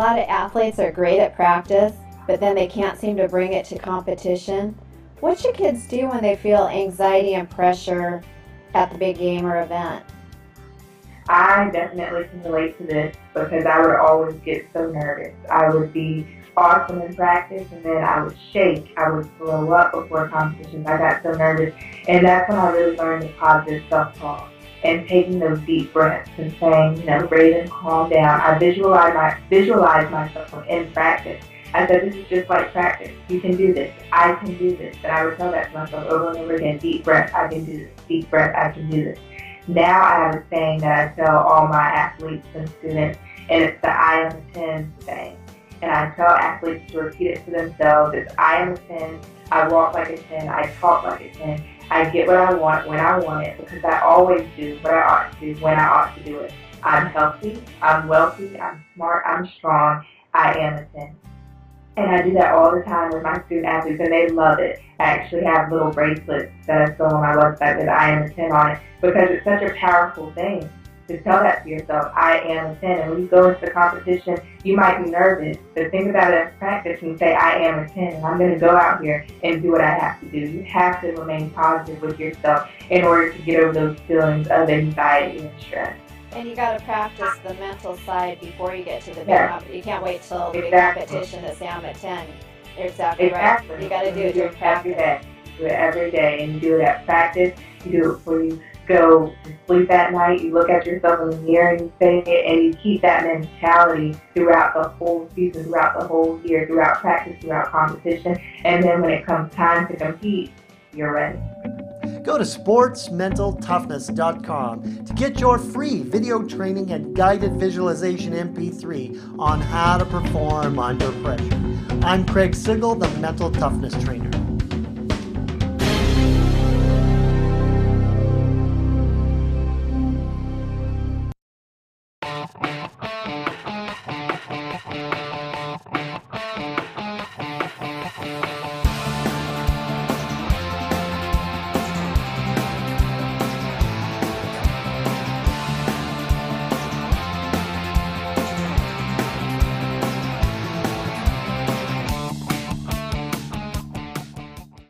lot of athletes are great at practice, but then they can't seem to bring it to competition. What should kids do when they feel anxiety and pressure at the big game or event? I definitely can relate to this because I would always get so nervous. I would be awesome in practice and then I would shake. I would blow up before competitions. I got so nervous, and that's when I really learned the positive self-talk and taking those deep breaths and saying, you know, Raven, calm down. I visualize myself in practice. I said, this is just like practice. You can do this. I can do this. And I would tell that to myself over and over again, deep breath, I can do this. Deep breath, I can do this. Now I have a saying that I tell all my athletes and students, and it's the I am a 10 saying. And I tell athletes to repeat it to themselves. It's I am a 10, I walk like a 10, I talk like a 10, I get what I want when I want it, because I always do what I ought to do when I ought to do it. I'm healthy, I'm wealthy, I'm smart, I'm strong, I am a 10. And I do that all the time with my student athletes, and they love it. I actually have little bracelets that I sell on my website with I am a 10 on it, because it's such a powerful thing to tell that to yourself, I am a 10. And when you go into the competition, you might be nervous, but think about it as practice and say, I am a 10, and I'm going to go out here and do what I have to do. You have to remain positive with yourself in order to get over those feelings of anxiety and stress. And you got to practice the mental side before you get to the big competition. You can't wait till the big competition to say I'm at 10. You're exactly right. You got to do it during practice. Do it every day, and you do it at practice. You do it before you go to sleep at night. You look at yourself in the mirror and you say it, and you keep that mentality throughout the whole season, throughout the whole year, throughout practice, throughout competition. And then when it comes time to compete, you're ready. Go to SportsMentalToughness.com to get your free video training and guided visualization MP3 on how to perform under pressure. I'm Craig Siegel, the Mental Toughness Trainer.